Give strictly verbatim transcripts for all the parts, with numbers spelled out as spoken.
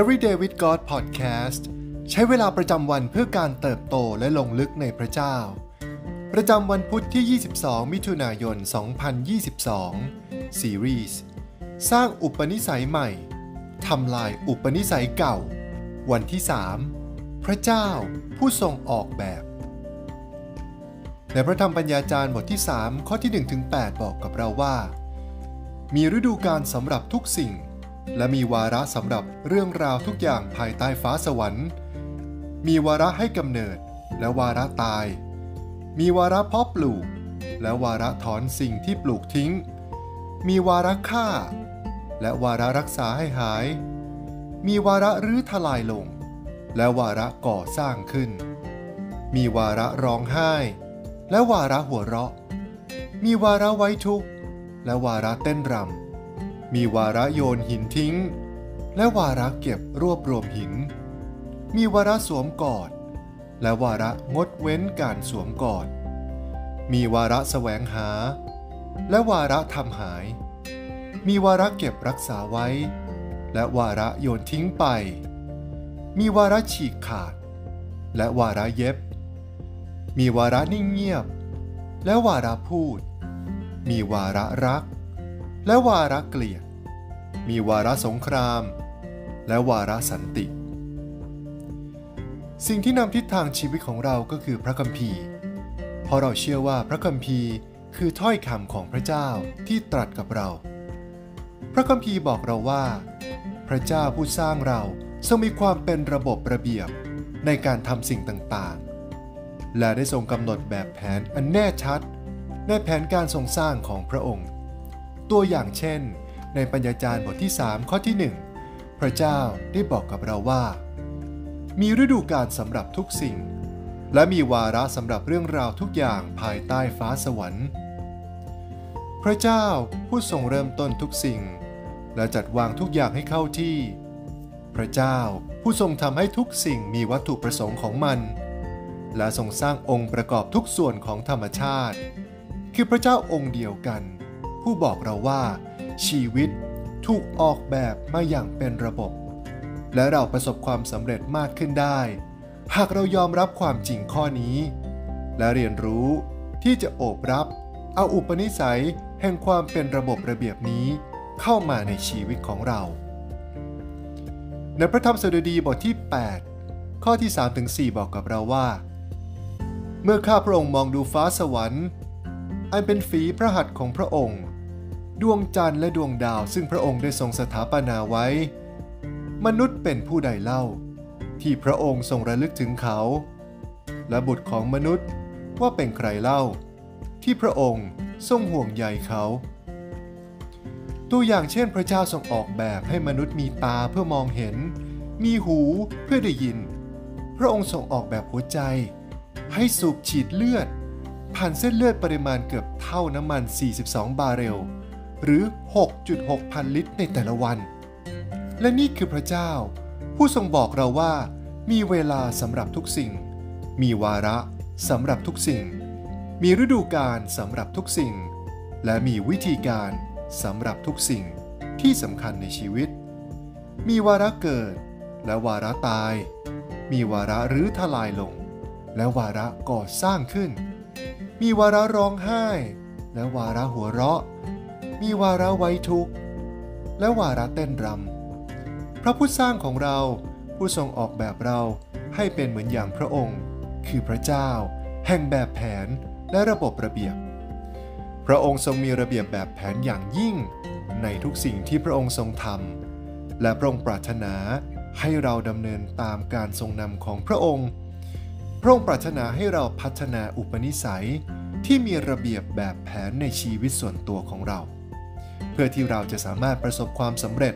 Everyday with God Podcast ใช้เวลาประจำวันเพื่อการเติบโตและลงลึกในพระเจ้าประจำวันพุธที่ยี่สิบสองมิถุนายนสองพันยี่สิบสอง Series สร้างอุปนิสัยใหม่ทำลายอุปนิสัยเก่าวันที่สามพระเจ้าผู้ทรงออกแบบในพระธรรมปัญญาจารย์บทที่สามข้อที่ หนึ่งถึงแปด บอกกับเราว่ามีฤดูกาลสำหรับทุกสิ่งและมีวาระสำหรับเรื่องราวทุกอย่างภายใต้ฟ้าสวรรค์มีวาระให้กำเนิดและวาระตายมีวาระเพาะปลูกและวาระถอนสิ่งที่ปลูกทิ้งมีวาระฆ่าและวาระรักษาให้หายมีวาระรื้อทลายลงและวาระก่อสร้างขึ้นมีวาระร้องไห้และวาระหัวเราะมีวาระไว้ทุกข์และวาระเต้นรำมีวาระโยนหินทิ้งและวาระเก็บรวบรวมหินมีวาระสวมกอดและวาระงดเว้นการสวมกอดมีวาระแสวงหาและวาระทำหายมีวาระเก็บรักษาไว้และวาระโยนทิ้งไปมีวาระฉีกขาดและวาระเย็บมีวาระนิ่งเงียบและวาระพูดมีวาระรักและวาระเกลียดมีวาระสงครามและวาระสันติสิ่งที่นำทิศทางชีวิตของเราก็คือพระคัมภีร์เพราะเราเชื่อว่าพระคัมภีร์คือถ้อยคำของพระเจ้าที่ตรัสกับเราพระคัมภีร์บอกเราว่าพระเจ้าผู้สร้างเราทรงมีความเป็นระบบระเบียบในการทำสิ่งต่างๆและได้ทรงกำหนดแบบแผนอันแน่ชัดในแผนการทรงสร้างของพระองค์ตัวอย่างเช่นในปัญญาจารย์บทที่สามข้อที่หนึ่งพระเจ้าได้บอกกับเราว่ามีฤดูกาลสำหรับทุกสิ่งและมีวาระสำหรับเรื่องราวทุกอย่างภายใต้ฟ้าสวรรค์พระเจ้าผู้ทรงเริ่มต้นทุกสิ่งและจัดวางทุกอย่างให้เข้าที่พระเจ้าผู้ทรงทำให้ทุกสิ่งมีวัตถุประสงค์ของมันและทรงสร้างองค์ประกอบทุกส่วนของธรรมชาติคือพระเจ้าองค์เดียวกันผู้บอกเราว่าชีวิตถูกออกแบบมาอย่างเป็นระบบและเราประสบความสำเร็จมากขึ้นได้หากเรายอมรับความจริงข้อนี้และเรียนรู้ที่จะโอบรับเอาอุปนิสัยแห่งความเป็นระบบระเบียบนี้เข้ามาในชีวิตของเราในพระธรรมสดุดีบทที่แปดข้อที่ สามถึงสี่ บอกกับเราว่าเมื่อข้าพระองค์มองดูฟ้าสวรรค์อันเป็นฝีพระหัตถ์ของพระองค์ดวงจันทร์และดวงดาวซึ่งพระองค์ได้ทรงสถาปนาไว้มนุษย์เป็นผู้ใดเล่าที่พระองค์ทรงระลึกถึงเขาและบุตรของมนุษย์ว่าเป็นใครเล่าที่พระองค์ทรงห่วงใยเขาตัวอย่างเช่นพระเจ้าทรงออกแบบให้มนุษย์มีตาเพื่อมองเห็นมีหูเพื่อได้ยินพระองค์ทรงออกแบบหัวใจให้สูบฉีดเลือดผ่านเส้นเลือดปริมาณเกือบเท่าน้ำมันสี่สิบสองบาร์เรลหรือ หกจุดหกพันลิตรในแต่ละวันและนี่คือพระเจ้าผู้ทรงบอกเราว่ามีเวลาสำหรับทุกสิ่งมีวาระสำหรับทุกสิ่งมีฤดูกาลสำหรับทุกสิ่งและมีวิธีการสำหรับทุกสิ่งที่สำคัญในชีวิตมีวาระเกิดและวาระตายมีวาระรื้อทลายลงและวาระก่อสร้างขึ้นมีวาระร้องไห้และวาระหัวเราะมีวาระไว้ทุกข์และวาระเต้นรำพระผู้สร้างของเราผู้ทรงออกแบบเราให้เป็นเหมือนอย่างพระองค์คือพระเจ้าแห่งแบบแผนและระบบระเบียบพระองค์ทรงมีระเบียบแบบแผนอย่างยิ่งในทุกสิ่งที่พระองค์ทรงทำและพระองค์ปรารถนาให้เราดำเนินตามการทรงนำของพระองค์พระองค์ปรารถนาให้เราพัฒนาอุปนิสัยที่มีระเบียบแบบแผนในชีวิตส่วนตัวของเราเพื่อที่เราจะสามารถประสบความสำเร็จ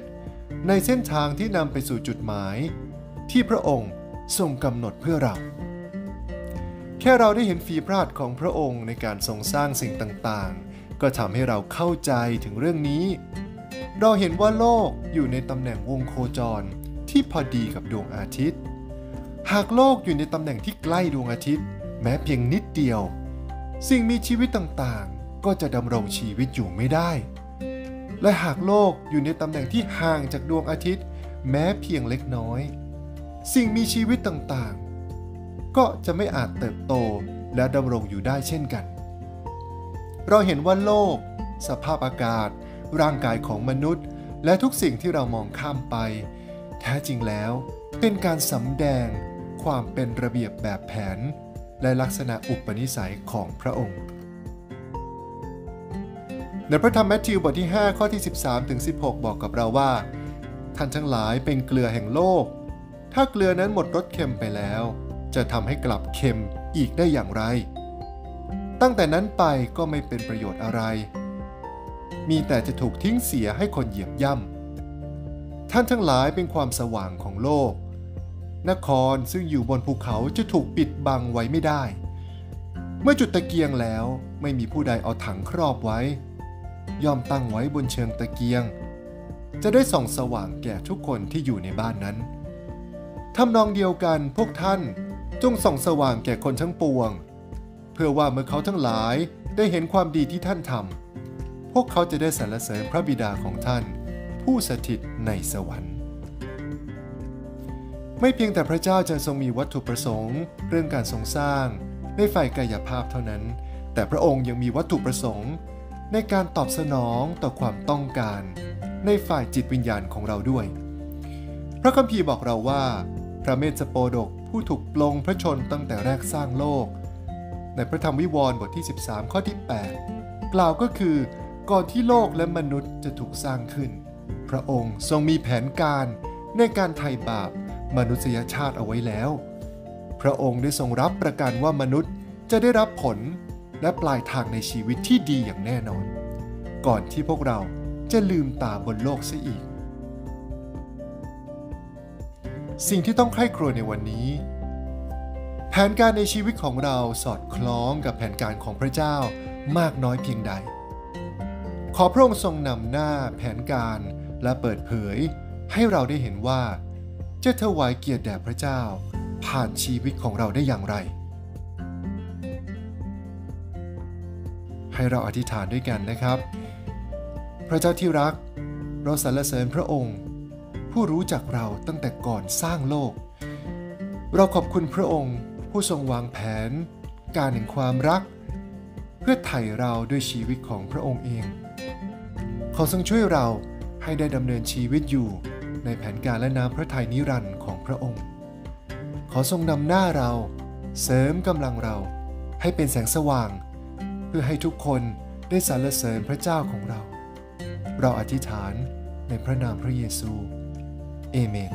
ในเส้นทางที่นำไปสู่จุดหมายที่พระองค์ทรงกำหนดเพื่อเราแค่เราได้เห็นฝีพระหัตถ์ของพระองค์ในการทรงสร้างสิ่งต่างๆก็ทำให้เราเข้าใจถึงเรื่องนี้เราเห็นว่าโลกอยู่ในตำแหน่งวงโคจรที่พอดีกับดวงอาทิตย์หากโลกอยู่ในตำแหน่งที่ใกล้ดวงอาทิตย์แม้เพียงนิดเดียวสิ่งมีชีวิตต่างๆก็จะดำรงชีวิตอยู่ไม่ได้และหากโลกอยู่ในตำแหน่งที่ห่างจากดวงอาทิตย์ แม้เพียงเล็กน้อยสิ่งมีชีวิตต่างๆก็จะไม่อาจเติบโตและดำรงอยู่ได้เช่นกันเราเห็นว่าโลกสภาพอากาศร่างกายของมนุษย์และทุกสิ่งที่เรามองข้ามไปแท้จริงแล้วเป็นการสำแดงความเป็นระเบียบแบบแผนและลักษณะอุปนิสัยของพระองค์ในพระธรรมแมทธิวบทที่ห้าข้อที่สิบสามถึงสิบหกบอกกับเราว่าท่านทั้งหลายเป็นเกลือแห่งโลกถ้าเกลือนั้นหมดรสเค็มไปแล้วจะทำให้กลับเค็มอีกได้อย่างไรตั้งแต่นั้นไปก็ไม่เป็นประโยชน์อะไรมีแต่จะถูกทิ้งเสียให้คนเหยียบย่ำท่านทั้งหลายเป็นความสว่างของโลกนครซึ่งอยู่บนภูเขาจะถูกปิดบังไว้ไม่ได้เมื่อจุดตะเกียงแล้วไม่มีผู้ใดเอาถังครอบไว้ย่อมตั้งไว้บนเชิงตะเกียงจะได้ส่องสว่างแก่ทุกคนที่อยู่ในบ้านนั้นทำนองเดียวกันพวกท่านจงส่องสว่างแก่คนทั้งปวงเพื่อว่าเมื่อเขาทั้งหลายได้เห็นความดีที่ท่านทำพวกเขาจะได้สรรเสริญพระบิดาของท่านผู้สถิตในสวรรค์ไม่เพียงแต่พระเจ้าจะทรงมีวัตถุประสงค์เรื่องการทรงสร้างในฝ่ายกายภาพเท่านั้นแต่พระองค์ยังมีวัตถุประสงค์ในการตอบสนองต่อความต้องการในฝ่ายจิตวิญญาณของเราด้วยพระคัมภีร์บอกเราว่าพระเมธสโปดกผู้ถูกปลงพระชนตั้งแต่แรกสร้างโลกในพระธรรมวิวรณ์บทที่สิบสามข้อที่แปดกล่าวก็คือก่อนที่โลกและมนุษย์จะถูกสร้างขึ้นพระองค์ทรงมีแผนการในการไถ่บาปมนุษยชาติเอาไว้แล้วพระองค์ได้ทรงรับประกันว่ามนุษย์จะได้รับผลและปลายทางในชีวิตที่ดีอย่างแน่นอนก่อนที่พวกเราจะลืมตาบนโลกเสียอีกสิ่งที่ต้องใคร่ครวญในวันนี้แผนการในชีวิตของเราสอดคล้องกับแผนการของพระเจ้ามากน้อยเพียงใดขอพระองค์ทรงนำหน้าแผนการและเปิดเผยให้เราได้เห็นว่าจะถวายเกียรติแด่พระเจ้าผ่านชีวิตของเราได้อย่างไรให้เราอธิษฐานด้วยกันนะครับพระเจ้าที่รักเราสรรเสริญพระองค์ผู้รู้จักเราตั้งแต่ก่อนสร้างโลกเราขอบคุณพระองค์ผู้ทรงวางแผนการแห่งความรักเพื่อไถ่เราด้วยชีวิตของพระองค์เองขอทรงช่วยเราให้ได้ดำเนินชีวิตอยู่ในแผนการและน้ำพระทัยนิรันดร์ของพระองค์ขอทรงนำหน้าเราเสริมกำลังเราให้เป็นแสงสว่างเพื่อให้ทุกคนได้สรรเสริญพระเจ้าของเราเราอธิษฐานในพระนามพระเยซูเอเมน